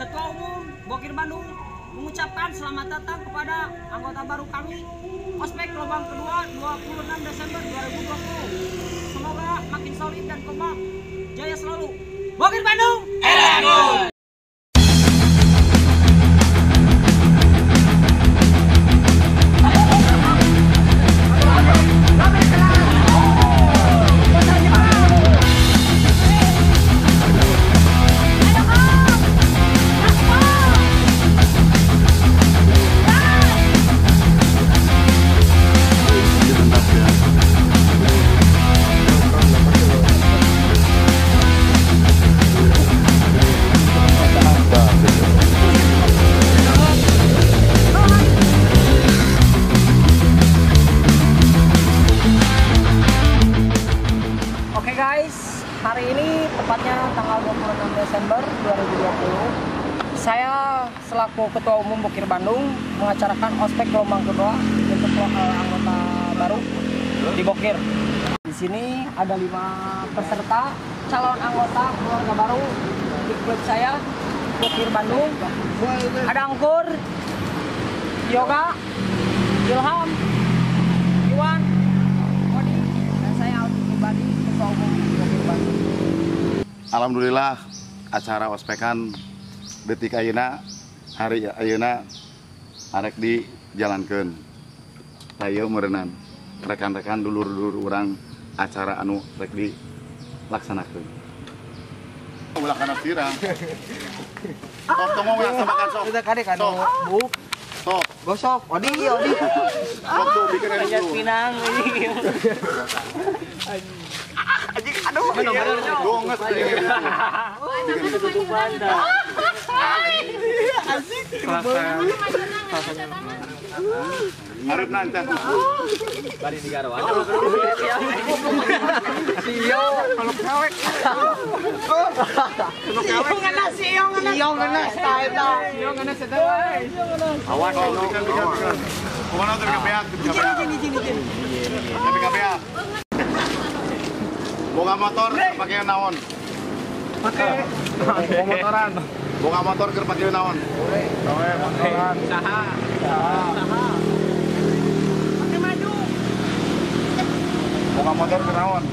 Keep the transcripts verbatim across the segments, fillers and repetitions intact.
Ketua Umum Bokir Bandung mengucapkan selamat datang kepada anggota baru kami Ospek Gelombang Kedua dua puluh enam Desember dua ribu dua puluh. Semoga makin solid dan kompak. Jaya selalu. Bokir Bandung, L R M U. Guys, hari ini tepatnya tanggal dua puluh enam Desember dua ribu dua puluh, saya selaku Ketua Umum Bokir Bandung mengacarakan ospek gelombang kedua untuk anggota baru di Bokir. Di sini ada lima peserta calon anggota keluarga baru di klub saya Bokir Bandung. Ada Angkur, Yoga, Ilham, Iwan, Odi, dan saya Aldi Ibadi, Ketua Umum Bokir Bandung. Alhamdulillah acara Ospekan detik ayeuna hari ayeuna arek dijalankeun. Hayu meureunnan rekan-rekan dulur-dulur urang acara anu rek dilaksanakeun. Ulah kana pirang. Sok tong ulah sabakan sok. Kita kade kan buk. Sok. Gosok. Odi, odi. Sok tuh bikin aja pinang ini. Anjing aduh donges deh. Asik harap nancat bari di garwa sio kalau kawek sio ngena sio ngena sio ngena sio ngena sedai awas kalau ikan ikan ikan kemana tuh kepeak kepeak kepeak boga motor pakai naon pakai motoran boga motor keur pakai naon kowe motoran saha saha pakai maju boga motor keur naon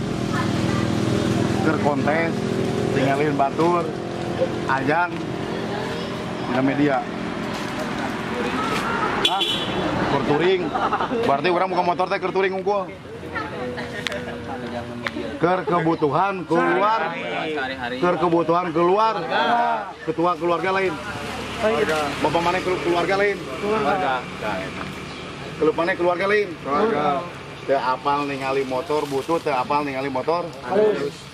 keur kontes tinggalin batur ajang di media ah keur touring berarti urang boga motor teh keur touring unggul kebutuhan keluar kebutuhan keluar ketua keluarga lain bapak mana keluarga lain keluarga kelupane keluarga lain teu apal ningali motor butuh teu apal ningali motor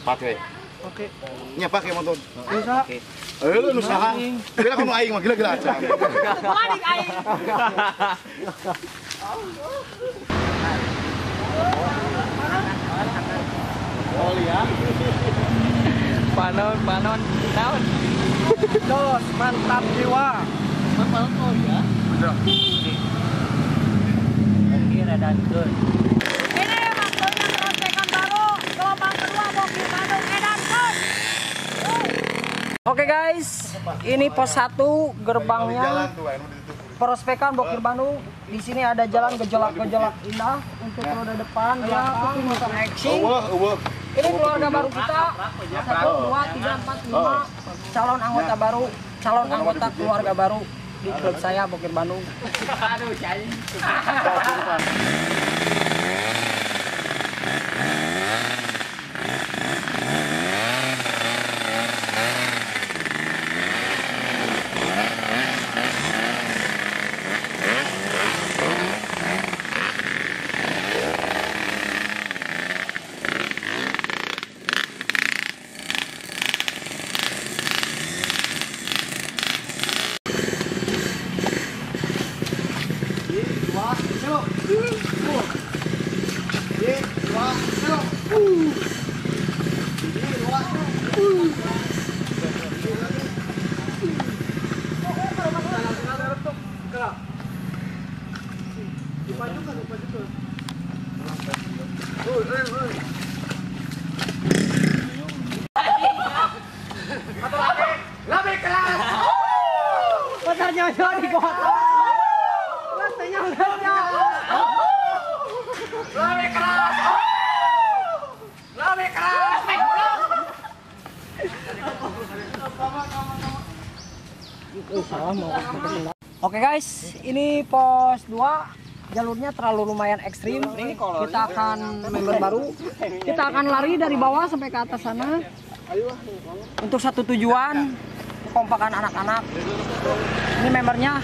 pakai oke nya pakai motor oke eh lu usaha gila kamu aing mah gila-gila acan adik aing oh ya panon panon tahun dos mantap jiwa mantap oh ya betul Bokir dan Gun ini maksudnya prospekan baru gelombang kedua Bokir Bandung dan Gun. Oke guys, ini pos satu gerbangnya prospekan Bokir Bandung. Di sini ada jalan gejolak-gejolak indah untuk roda depan, belakang, motor action. Ini keluarga baru kita satu, dua, tiga, empat, lima calon anggota baru, calon anggota keluarga baru di klub saya Bokir Bandung. Aduh, cai. Wah, coba. Lebih keras. Lebih keras. Oke guys, ini pos dua jalurnya terlalu lumayan ekstrim. Kita akan member baru. Kita akan lari dari bawah sampai ke atas sana. Untuk satu tujuan, kompakan anak-anak. Ini membernya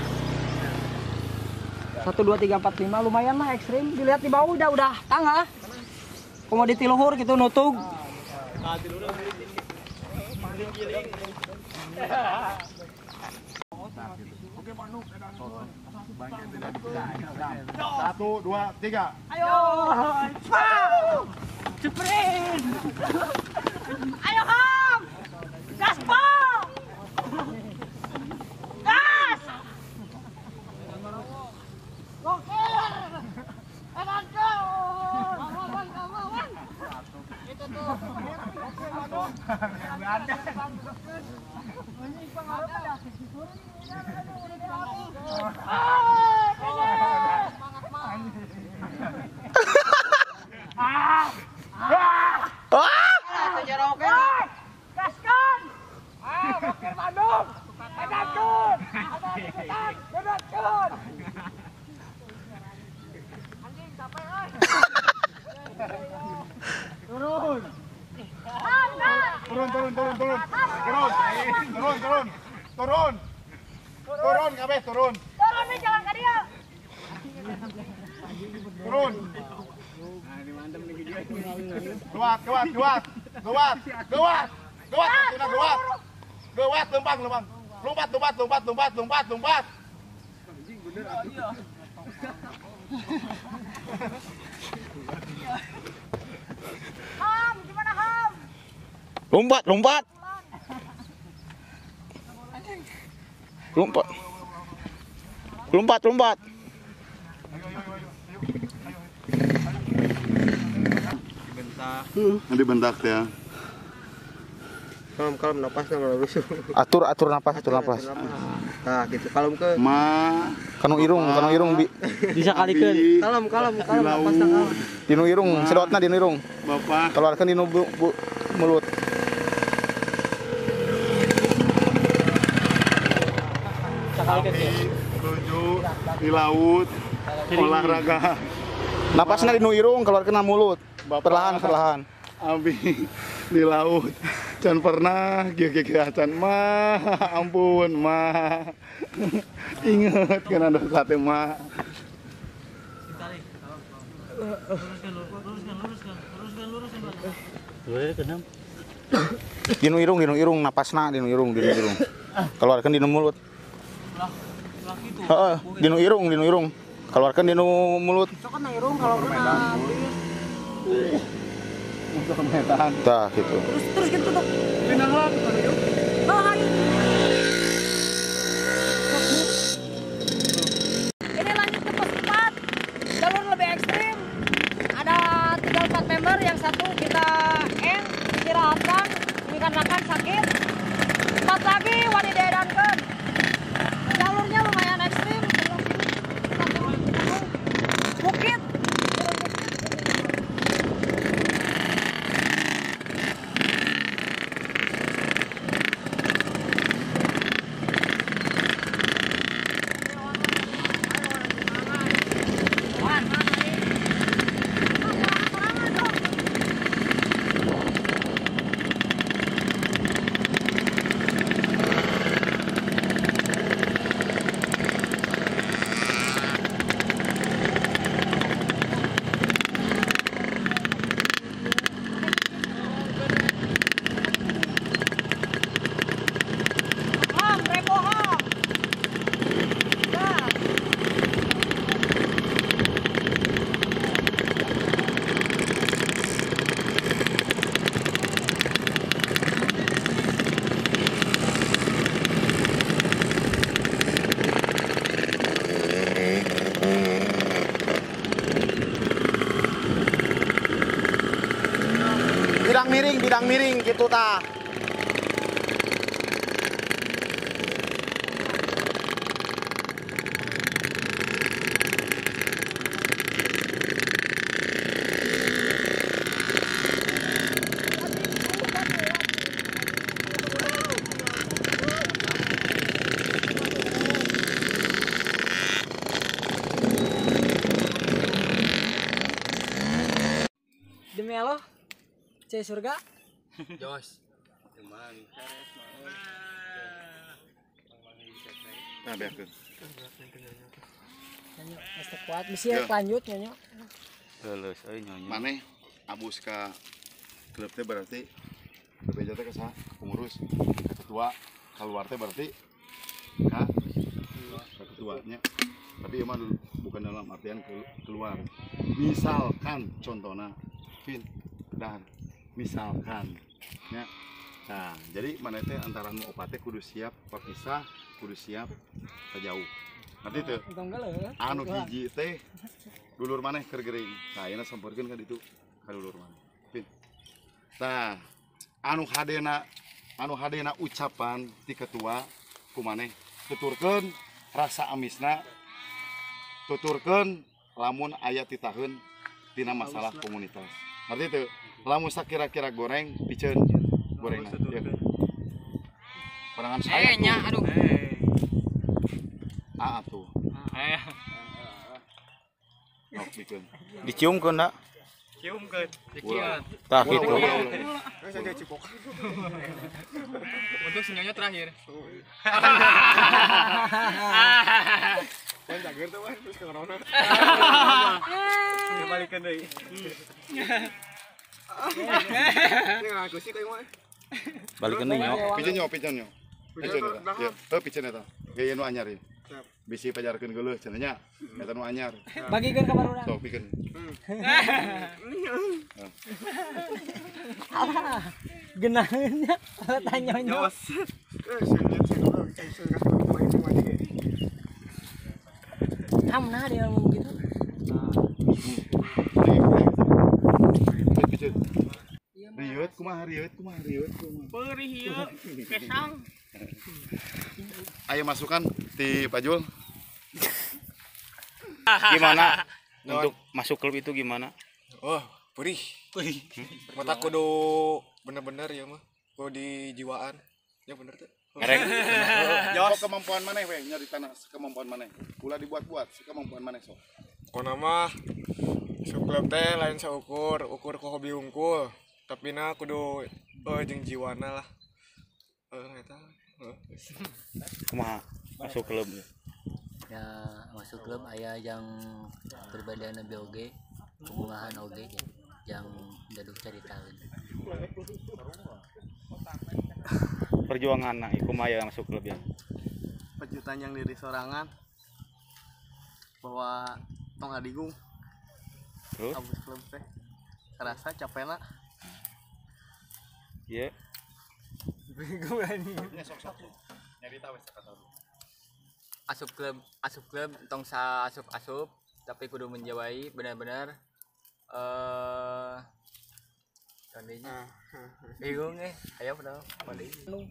satu dua tiga empat lima, lumayan lah ekstrim. Dilihat di bawah udah udah tangga komoditi luhur gitu, nutug. Satu dua tiga, ayo cepet, ayo ham gaspol. Lompat lompat lompat lompat lompat lompat lompat lompat. Ham, gimana ham? Lompat lompat lompat lompat lompat. Nanti bentak ya. Kalem, kalem, napasnya kalau rusuh. Atur, atur napas, atur napas. Nah, gitu. Kalem ke. Ma, kanu irung, kanu irung bi. Bisa kalikeun. Kalem, kalem, kalem napasna kalem. Dinu irung, sedotna dinu irung. Bapak. Keluarkeun dinu bu, bu, mulut. Kami menuju di laut olahraga. Napasna dinu irung, keluarkeun mulut. Perlahan, perlahan. Abi di laut. Can pernah gigih-gigih acan mah, ampun mah, inget kan ada sate mah. Luruskan luruskan luruskan luruskan luruskan. Dinu irung, dinu irung, napasna dinu irung, dinu irung. Keluarkan dinu mulut. Heeh, dinu irung, dinu irung. Keluarkan dinu mulut. Cokan irung kalau mah. Tah gitu. Terus terus gitu tuh. Binahan gitu. Tahan. Ini lanjut ke pos empat. Jalur lebih ekstrim. Ada tinggal empat member, yang satu kita end istirahatkan dikarenakan sakit. Empat lagi wani diedankeun. Jalurnya lumayan ekstrim. Bukit. Bidang miring gitu ta. C surga? Jos. Cuman. Nah, biar tuh. Nyanyo, pasti kuat. Bisa lanjut nyanyo. Lulus, ayo nyanyo. Mana? Abus ke klubnya berarti berbeda ke sah, pengurus, ketua, keluar teh berarti kah? Ketuanya. Tapi emang bukan dalam artian keluar. Misalkan contohnya, Vin, dan misalkan, ya. Nah, jadi mana teh antara nu opate kudu siap papisah, kudu siap terjauh. Nanti tuh, anu hiji teh, dulur mana kergering. Nah, ini sempurkan kan itu, dulur mana, Vin. Nah, anu hadena, anu hadena ucapan ti ketua, kumane tuturkan rasa amisna. Tuturkan lamun ayat ditahun tina masalah komunitas. Berarti itu, lamun sak kira-kira goreng, piceun gorengan. Perangan saya. Eh, nya, aduh. Ah, tuh. Eh. Nok pikeun. Diciumkeun da? Ciumkeun. Dicium. Tah kitu. Geus aja cipok. Untuk senyumnya terakhir. Kan jager tuh, terus ke corona. Kembalikan deh. Ini ngaku sih kayak mah. Balikan deh, nyok. Pijen nyok, pijen nyok. Pijen eta. Heuh, pijen eta. Gaya nu anyar ieu. Bisi pajarkeun geuleuh cenah nya. Eta nu anyar. Bagikeun ka barurang. Sok pikeun. Alah. Geunaheun nya. Tanya nyok. Nyos. Eh, senyum senyum kayak senyum kayak cuma dikit. Hamna dia ngomong gitu. Riut kumaha riut kumaha riut kumaha. Peuri hieu kesang. Ayo masukan di Pajul. Gimana untuk masuk klub itu gimana? Oh, perih. Perih. Mata kudu bener-bener ya mah. Kudu di jiwaan. Ya bener teh. Ngereng. Jauh kemampuan maneh we nyari tanah kemampuan maneh. Ulah dibuat-buat kemampuan maneh sok. Kona mah suklep teh lain saukur, ukur ku hobi unggul. Tapi na kudu eh jeung jiwana lah. Eh eta. Kumaha masuk klub? Ya masuk klub aya yang perbedaan lebih oge, hubungan oge yang daduk caritaeun. Perjuangan nah kumaya masuk klub ya. Pejutan yang diri sorangan bahwa tong adigung. Terus abis klub teh kerasa capena. Iya. Bingung ani. Nyari tahu sakataru. Asup klub, asup klub tong sa asup-asup tapi kudu menjawai benar-benar eh Tandanya bingung eh, ayo pada Bandung.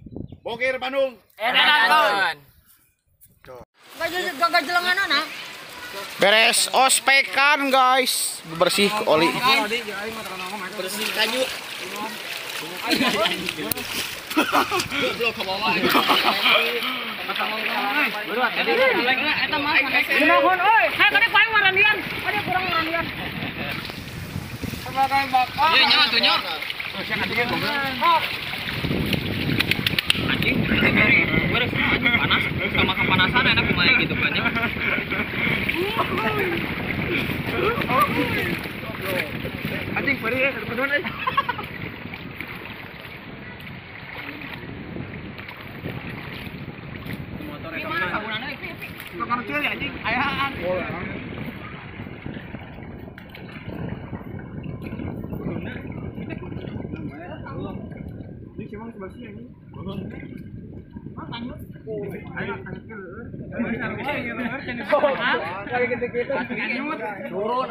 Bokir Bandung. Edan. Gagal jelengan anak. Beres ospekan guys, bersih oli. Bersih kayu. Pakai bakar. Iya, nyawa tuh nyor. Tuh saya ngadiknya boga. Anjing, beres panas, sama kepanasan enak lumayan gitu banyak. Anjing perih ya, kedon eh. Motor itu mana kagunane iki? Tukang kecil ya anjing, ayahan. Cemang sebelah sini ini. Mau tanya? Oh, ayo tanya ke leueur. Ayo tanya leueur cenah. Kali gitu-gitu. Nyut. Turun.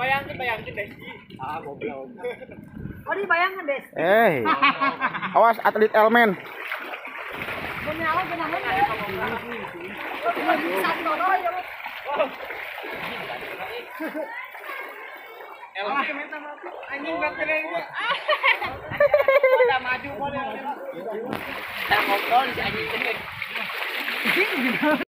Bayangin, bayangin deh. Ah, goblok. Oh, dibayangin deh. Eh. Awas atlet Elmen. Bener awas bener. Elmen minta maaf. Anjing enggak keren. Udah maju boleh. Udah ngobrol si anjing.